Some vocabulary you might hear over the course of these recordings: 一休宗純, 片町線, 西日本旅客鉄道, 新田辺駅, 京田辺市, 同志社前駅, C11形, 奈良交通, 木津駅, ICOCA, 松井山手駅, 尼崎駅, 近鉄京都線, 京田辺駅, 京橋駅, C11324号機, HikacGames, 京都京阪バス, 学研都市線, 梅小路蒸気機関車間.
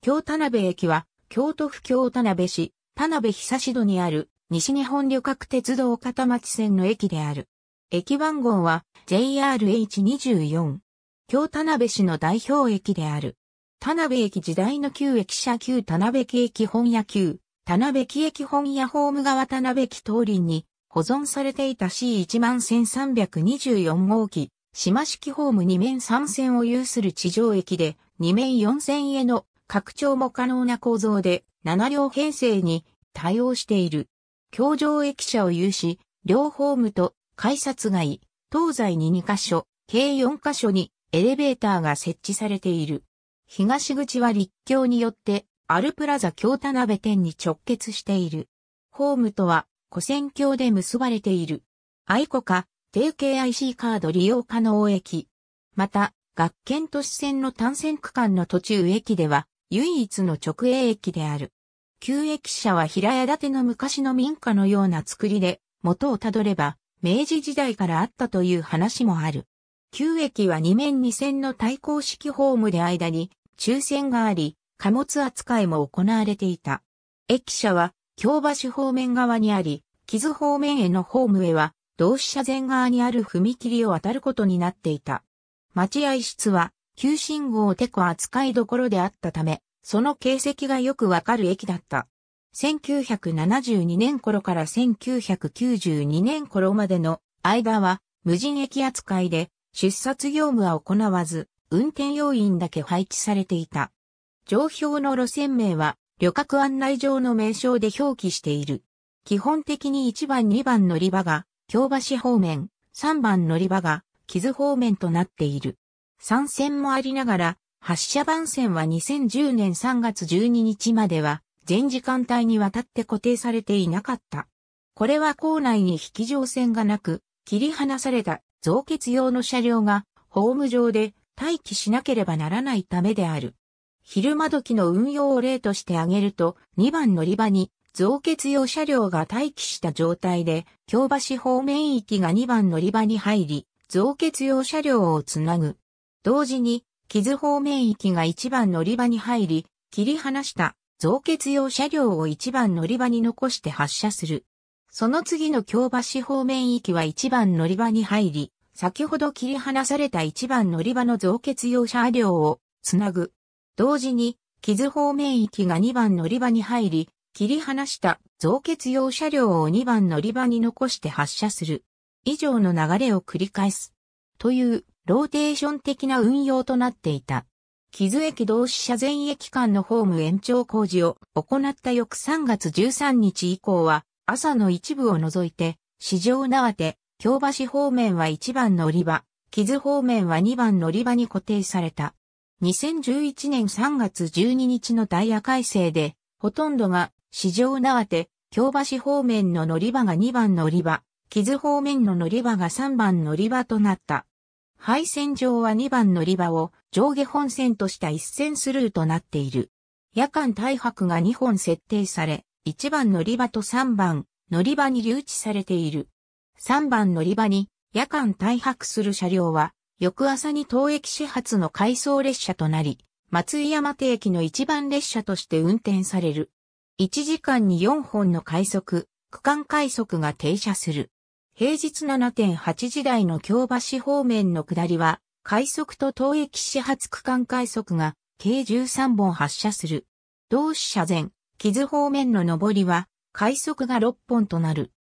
京田辺駅は、京都府京田辺市、田辺久戸にある、西日本旅客鉄道片町線の駅である。駅番号は JRH24。京田辺市の代表駅である。田辺駅時代の旧駅舎旧田辺駅本屋旧田辺駅本屋ホーム側田辺駅東隣に保存されていた C11324 号機、島式ホーム2面3線を有する地上駅で2面4線への拡張も可能な構造で7両編成に対応している。京上駅舎を有し、両ホームと改札街、東西に2カ所、計4カ所にエレベーターが設置されている。東口は陸橋によってアルプラザ京田辺店に直結している。ホームとは跨線橋で結ばれている。ICOCA、提携 IC カード利用可能駅。また、学研都市線の単線区間の途中駅では唯一の直営駅である。旧駅舎は平屋建ての昔の民家のような造りで、元をたどれば明治時代からあったという話もある。旧駅は2面2線の対向式ホームで間に中線があり、貨物扱いも行われていた。駅舎は京橋方面側にあり、木津方面へのホームへは同志社前側にある踏切を渡ることになっていた。待合室は旧信号テコ扱いどころであったため、その形跡がよくわかる駅だった。1972年頃から1992年頃までの間は無人駅扱いで出札業務は行わず、運転要員だけ配置されていた。上表の路線名は旅客案内上の名称で表記している。基本的に1番2番乗り場が京橋方面、3番乗り場が木津方面となっている。3線もありながら、発車番線は2010年3月12日までは全時間帯にわたって固定されていなかった。これは構内に引き乗線がなく、切り離された増結用の車両がホーム上で待機しなければならないためである。昼間時の運用を例として挙げると、2番乗り場に増結用車両が待機した状態で、京橋方面域が2番乗り場に入り、増結用車両をつなぐ。同時に、木津方面域が1番乗り場に入り、切り離した増結用車両を1番乗り場に残して発車する。その次の京橋方面域は1番乗り場に入り、先ほど切り離された1番乗り場の増結用車両をつなぐ。同時に、木津方面域が2番乗り場に入り、切り離した増結用車両を2番乗り場に残して発車する。以上の流れを繰り返す。という、ローテーション的な運用となっていた。木津駅同志社前駅間のホーム延長工事を行った翌3月13日以降は、朝の一部を除いて、四条畷手、京橋方面は1番乗り場、木津方面は2番乗り場に固定された。2011年3月12日のダイヤ改正で、ほとんどが四条畷手、京橋方面の乗り場が2番乗り場、木津方面の乗り場が3番乗り場となった。廃線上は2番乗り場を上下本線とした一線スルーとなっている。夜間帯泊が2本設定され、1番乗り場と3番乗り場に留置されている。3番乗り場に夜間帯泊する車両は、翌朝に当駅始発の回送列車となり、松井山手駅の1番列車として運転される。1時間に4本の快速、区間快速が停車する。平日 7.8 時台の京橋方面の下りは、快速と当駅始発区間快速が計13本発車する。同志社前、木津方面の上りは、快速が6本となる。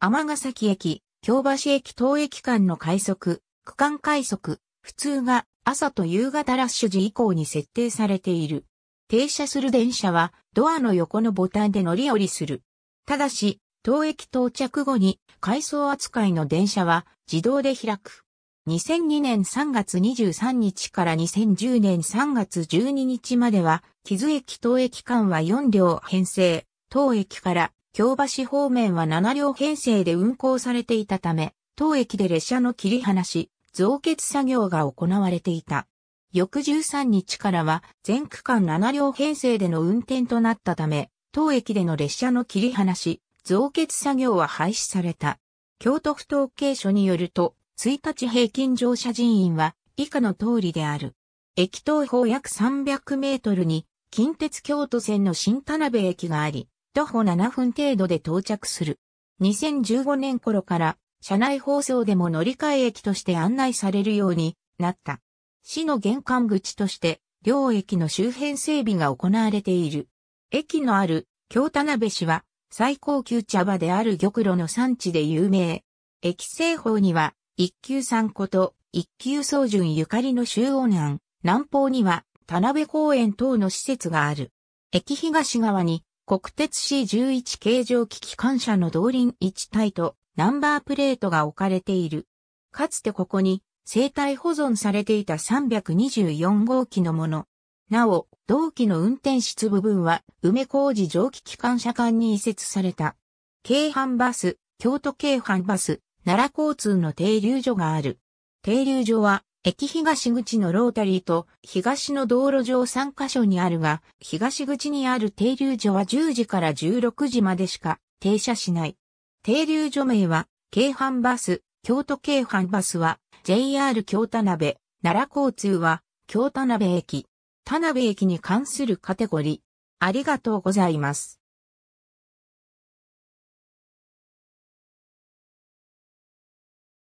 尼崎駅、京橋駅当駅間の快速、区間快速、普通が朝と夕方ラッシュ時以降に設定されている。停車する電車はドアの横のボタンで乗り降りする。ただし、当駅到着後に回送扱いの電車は自動で開く。2002年3月23日から2010年3月12日までは、木津駅当駅間は4両編成、当駅から京橋方面は7両編成で運行されていたため、当駅で列車の切り離し、増結作業が行われていた。翌13日からは全区間7両編成での運転となったため、当駅での列車の切り離し、増結作業は廃止された。京都府統計所によると、1日平均乗車人員は以下の通りである。駅東方約300メートルに、近鉄京都線の新田辺駅があり、徒歩7分程度で到着する。2015年頃から、車内放送でも乗り換え駅として案内されるようになった。市の玄関口として、両駅の周辺整備が行われている。駅のある京田辺市は、最高級茶葉である玉露の産地で有名。駅西方には、一級産こと、一級宗純ゆかりの周恩庵、南方には、田辺公園等の施設がある。駅東側に、国鉄 C11 形蒸気機関車の動輪一体と、ナンバープレートが置かれている。かつてここに、生体保存されていた324号機のもの。なお、同機の運転室部分は、梅小路蒸気機関車間に移設された。京阪バス、京都京阪バス、奈良交通の停留所がある。停留所は、駅東口のロータリーと、東の道路上3カ所にあるが、東口にある停留所は10時から16時までしか停車しない。停留所名は、京阪バス、京都京阪バスは、JR 京田辺、奈良交通は、京田辺駅。田辺駅に関するカテゴリー。ありがとうございます。